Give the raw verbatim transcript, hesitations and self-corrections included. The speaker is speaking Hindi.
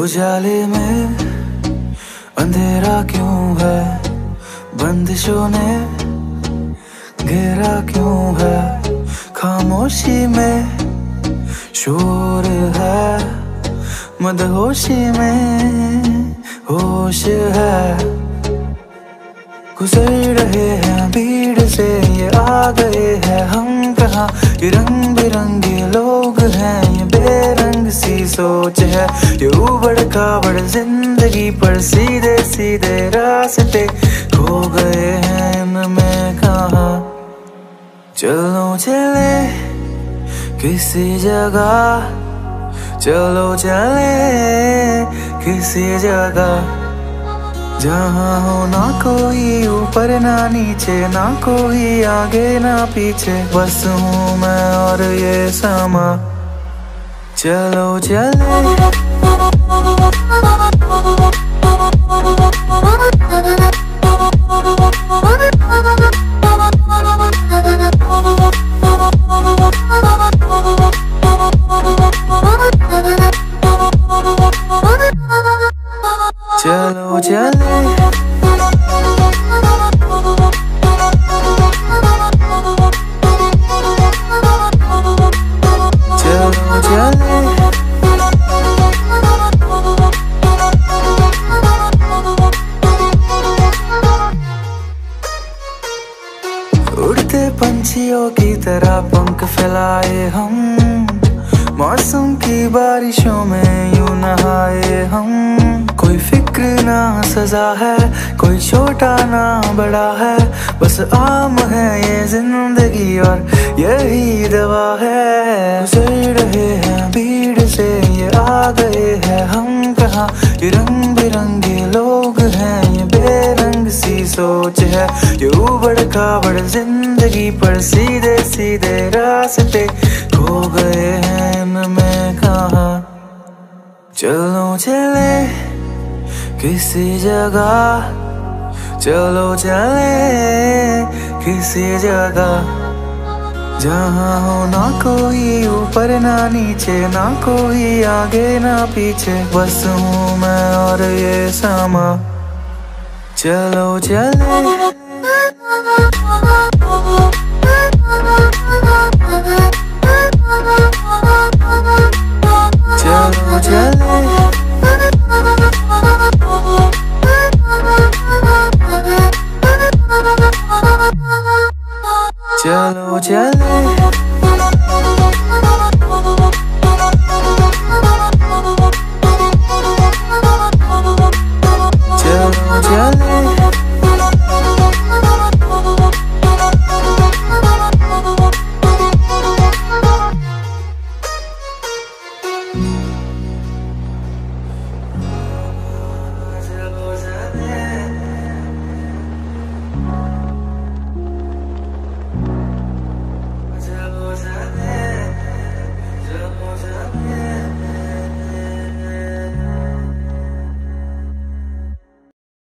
उजाले में अंधेरा क्यों है, बंदिशों ने घेरा क्यों है, खामोशी में शोर है, मदहोशी में होश है। गुजर रहे हैं भीड़ से ये आ गए हैं हम कहाँ, ये रंग बिरंगे लोग हैं, ये बेरंग सी सोच है, ये उबड़ खाबड़ जिंदगी पर सीधे सीधे रास्ते खो गए हैं इनमें कहाँ। चलो चले किसी जगह, चलो चले किसी जगह जहाँ हो ना कोई ऊपर ना नीचे, ना कोई आगे ना पीछे, बस हूँ मैं और ये समा। चलो चले चलो चले पंछियों की तरह पंख फैलाए हम, मौसम की बारिशों में यूं नहाए हम, कोई फिक्र ना सजा है, कोई छोटा ना बड़ा है, बस आम है ये जिंदगी और यही दवा है। गुजर रहे हैं भीड़ से ये आ गए हैं हम कहाँ, ये रंग बिरंगे लोग हैं, ये बेरंग सी सोच है, ये उबड़ खाबड़ जिंदगी पर सीधे सीधे रास्ते खो गए हैं इनमें कहाँ। चलो चले किसी जगह, चलो चले किसी जगह जहाँ हो ना कोई ऊपर ना नीचे, ना कोई आगे ना पीछे, बस हूँ मैं और ये समा। चलो चले चलो चले।